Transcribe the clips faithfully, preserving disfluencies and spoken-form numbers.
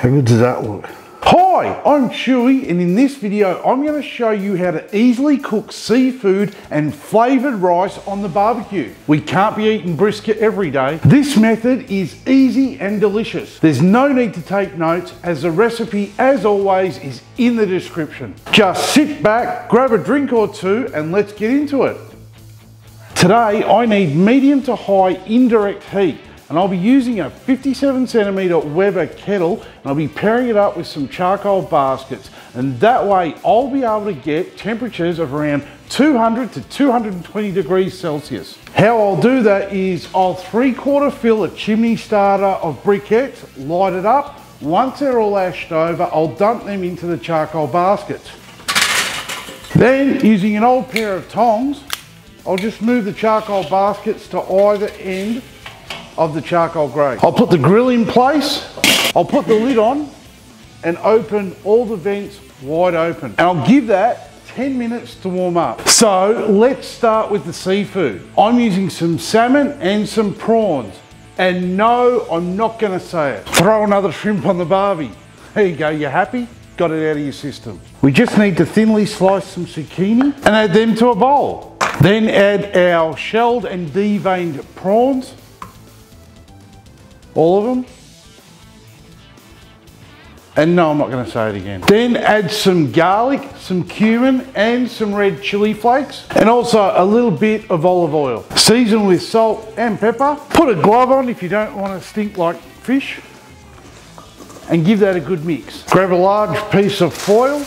How good does that look? Hi, I'm Chewy, and in this video I'm going to show you how to easily cook seafood and flavoured rice on the barbecue. We can't be eating brisket every day. This method is easy and delicious. There's no need to take notes, as the recipe, as always, is in the description. Just sit back, grab a drink or two, and let's get into it. Today I need medium to high indirect heat, and I'll be using a fifty-seven centimetre Weber kettle, and I'll be pairing it up with some charcoal baskets, and that way I'll be able to get temperatures of around two hundred to two hundred twenty degrees Celsius. How I'll do that is I'll three quarter fill a chimney starter of briquettes, light it up. Once they're all ashed over, I'll dump them into the charcoal baskets. Then, using an old pair of tongs, I'll just move the charcoal baskets to either end of the charcoal grate. I'll put the grill in place, I'll put the lid on and open all the vents wide open. And I'll give that ten minutes to warm up. So let's start with the seafood. I'm using some salmon and some prawns. And no, I'm not gonna say it. Throw another shrimp on the barbie. There you go, you happy? Got it out of your system. We just need to thinly slice some zucchini and add them to a bowl. Then add our shelled and deveined prawns. All of them. And no, I'm not going to say it again. Then add some garlic, some cumin and some red chili flakes, and also a little bit of olive oil. Season with salt and pepper. Put a glove on if you don't want to stink like fish, and give that a good mix. Grab a large piece of foil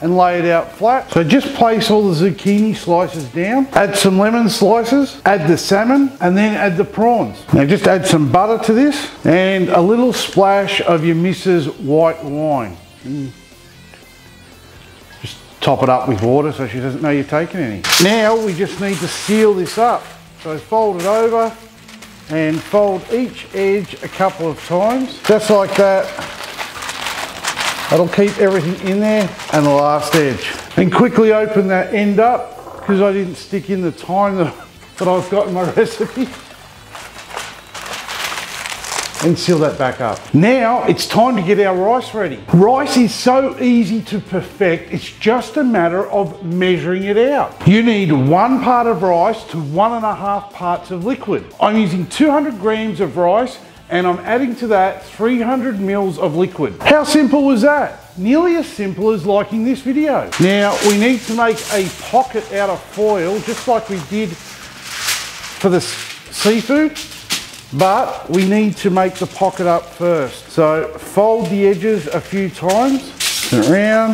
and lay it out flat. So just place all the zucchini slices down, add some lemon slices, add the salmon, and then add the prawns. Now just add some butter to this and a little splash of your missus white wine. Just top it up with water so she doesn't know you're taking any. Now we just need to seal this up. So fold it over and fold each edge a couple of times. Just like that. That'll keep everything in there, and the last edge. And quickly open that end up, because I didn't stick in the time that, that I've got in my recipe. And seal that back up. Now it's time to get our rice ready. Rice is so easy to perfect, it's just a matter of measuring it out. You need one part of rice to one and a half parts of liquid. I'm using two hundred grams of rice, and I'm adding to that three hundred mils of liquid. How simple was that? Nearly as simple as liking this video. Now we need to make a pocket out of foil, just like we did for the seafood, but we need to make the pocket up first. So fold the edges a few times, turn it around,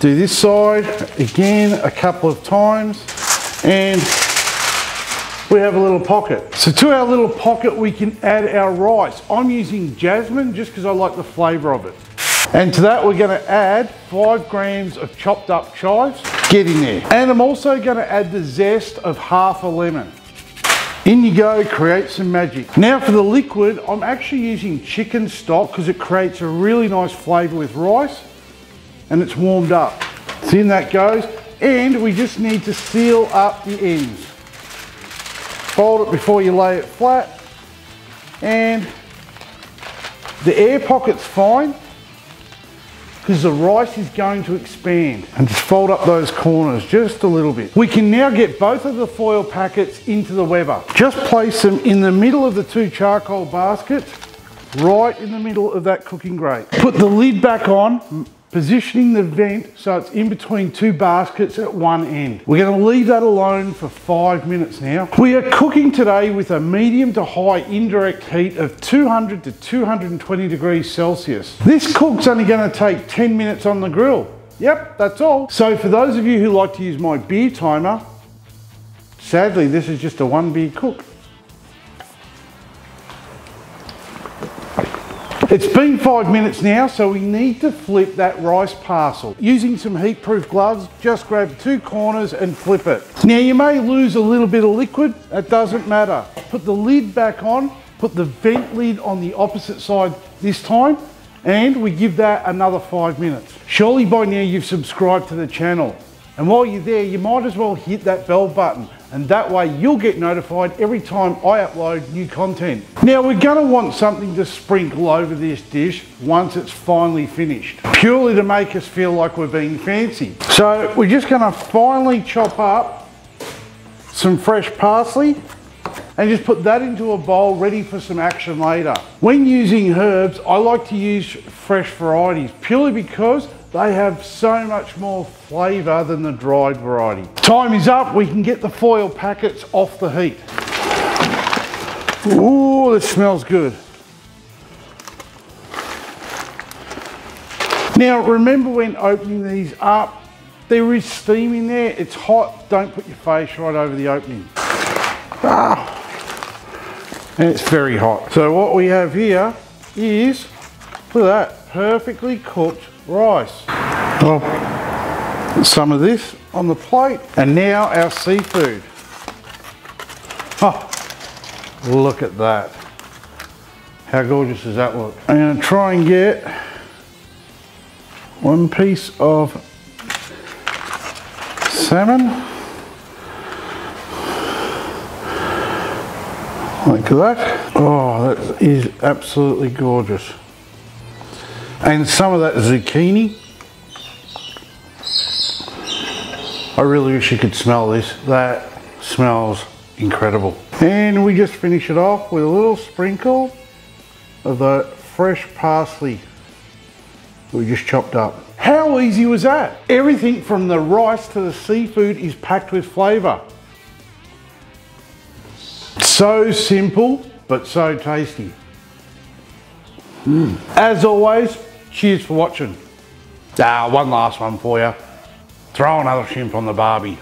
do this side again a couple of times, and we have a little pocket. So to our little pocket we can add our rice. I'm using jasmine just because I like the flavour of it. And to that we're going to add five grams of chopped up chives. Get in there. And I'm also going to add the zest of half a lemon. In you go, create some magic. Now for the liquid, I'm actually using chicken stock because it creates a really nice flavour with rice, and it's warmed up. So in that goes, and we just need to seal up the ends. Fold it before you lay it flat, and the air pocket's fine because the rice is going to expand, and just fold up those corners just a little bit. We can now get both of the foil packets into the Weber. Just place them in the middle of the two charcoal baskets, right in the middle of that cooking grate. Put the lid back on, positioning the vent so it's in between two baskets at one end. We're going to leave that alone for five minutes now. We are cooking today with a medium to high indirect heat of two hundred to two hundred twenty degrees Celsius. This cook's only going to take ten minutes on the grill. Yep, that's all. So for those of you who like to use my beer timer, sadly this is just a one beer cook. It's been five minutes now, so we need to flip that rice parcel. Using some heat-proof gloves, just grab two corners and flip it. Now you may lose a little bit of liquid, that doesn't matter. Put the lid back on, put the vent lid on the opposite side this time, and we give that another five minutes. Surely by now you've subscribed to the channel. And while you're there, you might as well hit that bell button. and that way you'll get notified every time I upload new content. Now we're going to want something to sprinkle over this dish once it's finally finished, purely to make us feel like we're being fancy. So we're just going to finely chop up some fresh parsley and just put that into a bowl ready for some action later. When using herbs, I like to use fresh varieties purely because they have so much more flavour than the dried variety. Time is up, we can get the foil packets off the heat. Ooh, this smells good. Now remember, when opening these up, there is steam in there, it's hot, don't put your face right over the opening. Ah, and it's very hot. So what we have here is, look at that, perfectly cooked rice. Well, some of this on the plate, and now our seafood. Oh, look at that. How gorgeous does that look? I'm going to try and get one piece of salmon like that. Oh, that is absolutely gorgeous. And some of that zucchini. I really wish you could smell this. That smells incredible. And we just finish it off with a little sprinkle of the fresh parsley we just chopped up. How easy was that? Everything from the rice to the seafood is packed with flavour. So simple, but so tasty. Mm. As always, cheers for watching. Ah, one last one for you. Throw another shrimp on the barbie.